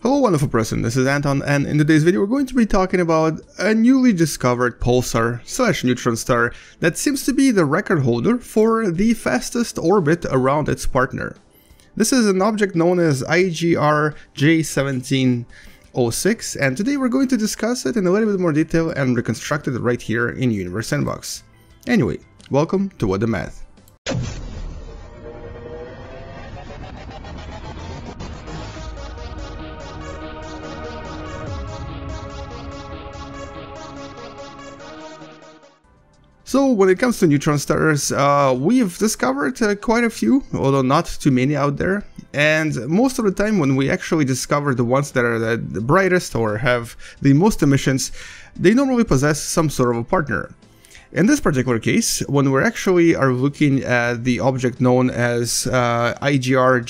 Hello wonderful person, this is Anton, and in today's video we're going to be talking about a newly discovered pulsar slash neutron star that seems to be the record holder for the fastest orbit around its partner. This is an object known as IGR J17062-6143, and today we're going to discuss it in a little bit more detail and reconstruct it right here in Universe Sandbox. Anyway, welcome to What Da Math. So when it comes to neutron stars, we've discovered quite a few, although not too many out there. And most of the time when we actually discover the ones that are the brightest or have the most emissions, they normally possess some sort of a partner. In this particular case, when we actually are looking at the object known as IGR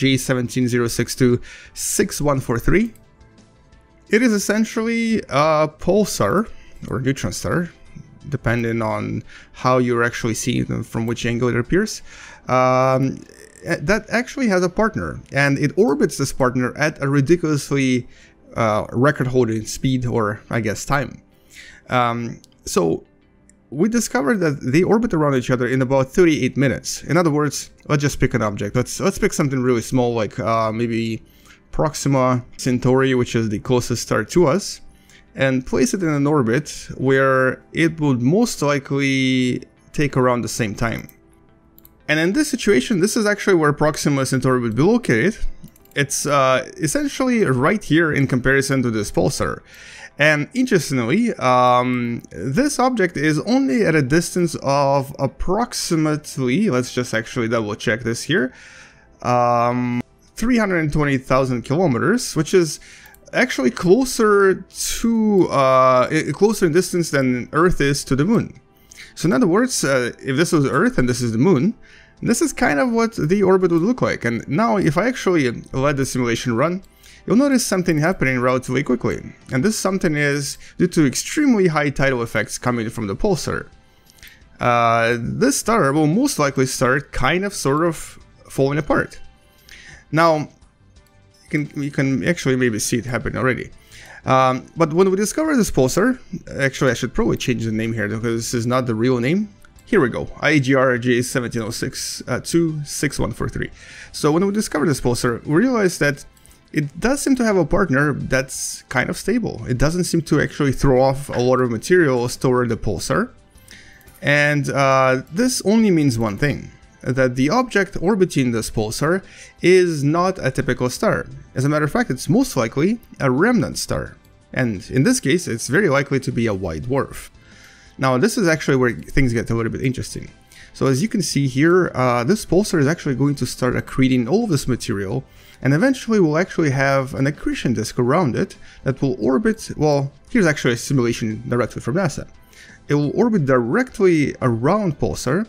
J17062-6143, it is essentially a pulsar or neutron star, depending on how you're actually seeing them, from which angle it appears, that actually has a partner, and it orbits this partner at a ridiculously record-holding speed, or I guess time. So we discovered that they orbit around each other in about 38 minutes. In other words, let's just pick an object. Let's pick something really small, like maybe Proxima Centauri, which is the closest star to us, and place it in an orbit where it would most likely take around the same time. And in this situation, this is actually where Proxima Centauri would be located. It's essentially right here in comparison to this pulsar. And interestingly, this object is only at a distance of approximately, let's just actually double check this here, 320,000 kilometers, which is actually closer in distance than Earth is to the Moon. So in other words, if this was Earth and this is the Moon, this is kind of what the orbit would look like. And now if I actually let the simulation run, you'll notice something happening relatively quickly. And this something is due to extremely high tidal effects coming from the pulsar. This star will most likely start kind of sort of falling apart. Now, you can actually maybe see it happen already. But when we discover this pulsar, actually I should probably change the name here because this is not the real name. Here we go, IGR J17062-6143. So when we discover this pulsar, we realize that it does seem to have a partner that's kind of stable. It doesn't seem to actually throw off a lot of material stored in the pulsar. And this only means one thing: that the object orbiting this pulsar is not a typical star. As a matter of fact, it's most likely a remnant star. And in this case, it's very likely to be a white dwarf. Now, this is actually where things get a little bit interesting. So as you can see here, this pulsar is actually going to start accreting all of this material, and eventually we'll actually have an accretion disk around it that will orbit, well, here's actually a simulation directly from NASA. It will orbit directly around pulsar,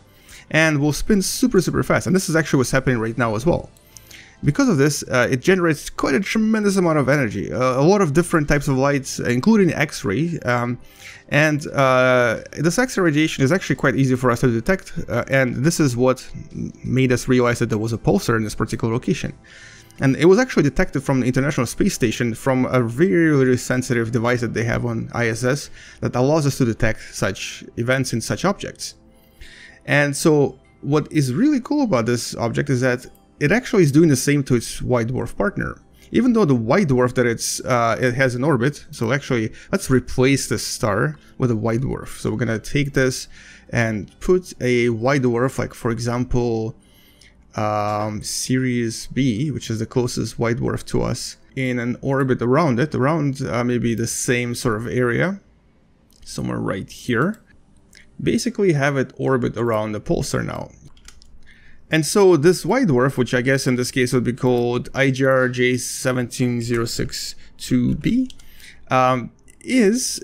and will spin super, super fast. And this is actually what's happening right now as well. Because of this, it generates quite a tremendous amount of energy, a lot of different types of lights, including X-ray. This X-ray radiation is actually quite easy for us to detect, and this is what made us realize that there was a pulsar in this particular location. And it was actually detected from the International Space Station from a very, very sensitive device that they have on ISS that allows us to detect such events in such objects. And so what is really cool about this object is that it actually is doing the same to its white dwarf partner. Even though the white dwarf that it has an orbit, so actually let's replace this star with a white dwarf. So we're gonna take this and put a white dwarf, like for example, Sirius B, which is the closest white dwarf to us, in an orbit around it, around maybe the same sort of area, somewhere right here. Basically have it orbit around the pulsar now. And so this white dwarf, which I guess in this case would be called IGR J17062b, is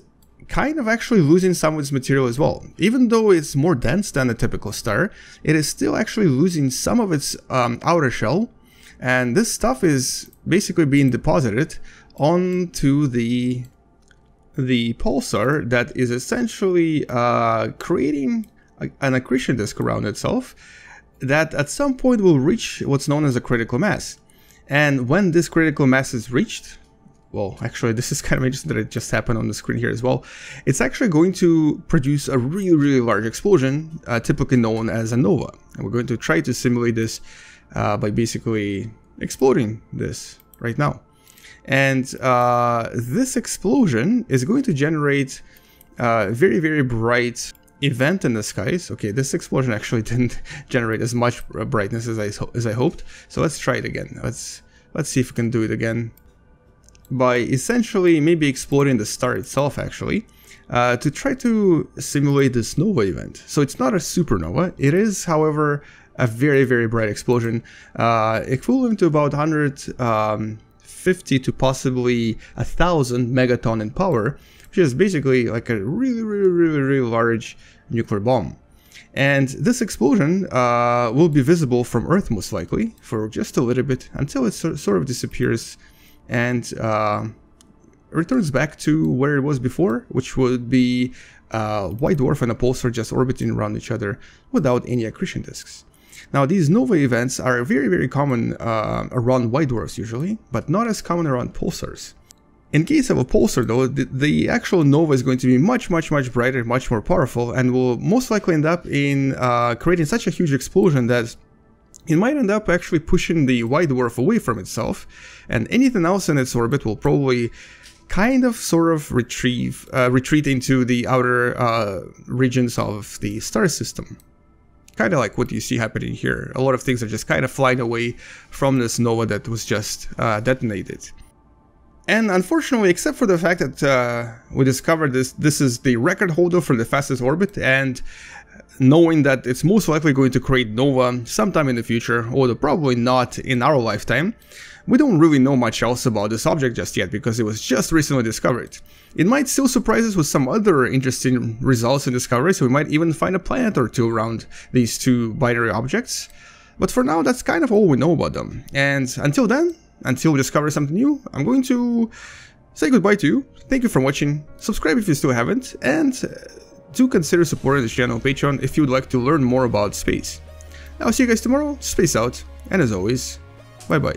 kind of actually losing some of its material as well. Even though it's more dense than a typical star, it is still actually losing some of its outer shell, and this stuff is basically being deposited onto the pulsar that is essentially creating an accretion disk around itself that at some point will reach what's known as a critical mass. And when this critical mass is reached, well, actually, this is kind of interesting that it just happened on the screen here as well. It's actually going to produce a really, really large explosion, typically known as a nova. And we're going to try to simulate this by basically exploding this right now. And this explosion is going to generate very, very bright event in the skies. Okay, this explosion actually didn't generate as much brightness as I hoped. So let's try it again. Let's see if we can do it again by essentially maybe exploding the star itself, actually, to try to simulate this nova event. So it's not a supernova. It is, however, a very, very bright explosion, equivalent to about 150 to possibly 1,000 megaton in power, which is basically like a really, really, really, really large nuclear bomb. And this explosion will be visible from Earth, most likely, for just a little bit, until it sort of disappears and returns back to where it was before, which would be a white dwarf and a pulsar just orbiting around each other without any accretion disks. Now, these nova events are very, very common around white dwarfs usually, but not as common around pulsars. In case of a pulsar, though, the actual nova is going to be much, much, much brighter, much more powerful, and will most likely end up in creating such a huge explosion that it might end up actually pushing the white dwarf away from itself, and anything else in its orbit will probably kind of sort of retreat into the outer regions of the star system. Kind of like what you see happening here. A lot of things are just kind of flying away from this nova that was just detonated. And unfortunately, except for the fact that we discovered this is the record holder for the fastest orbit, and knowing that it's most likely going to create nova sometime in the future, although probably not in our lifetime, we don't really know much else about this object just yet because it was just recently discovered. It might still surprise us with some other interesting results and discoveries, so we might even find a planet or two around these two binary objects. But for now, that's kind of all we know about them. And until then, until we discover something new, I'm going to say goodbye to you. Thank you for watching, subscribe if you still haven't, and do consider supporting this channel on Patreon if you would like to learn more about space. I'll see you guys tomorrow, space out, and as always, bye bye.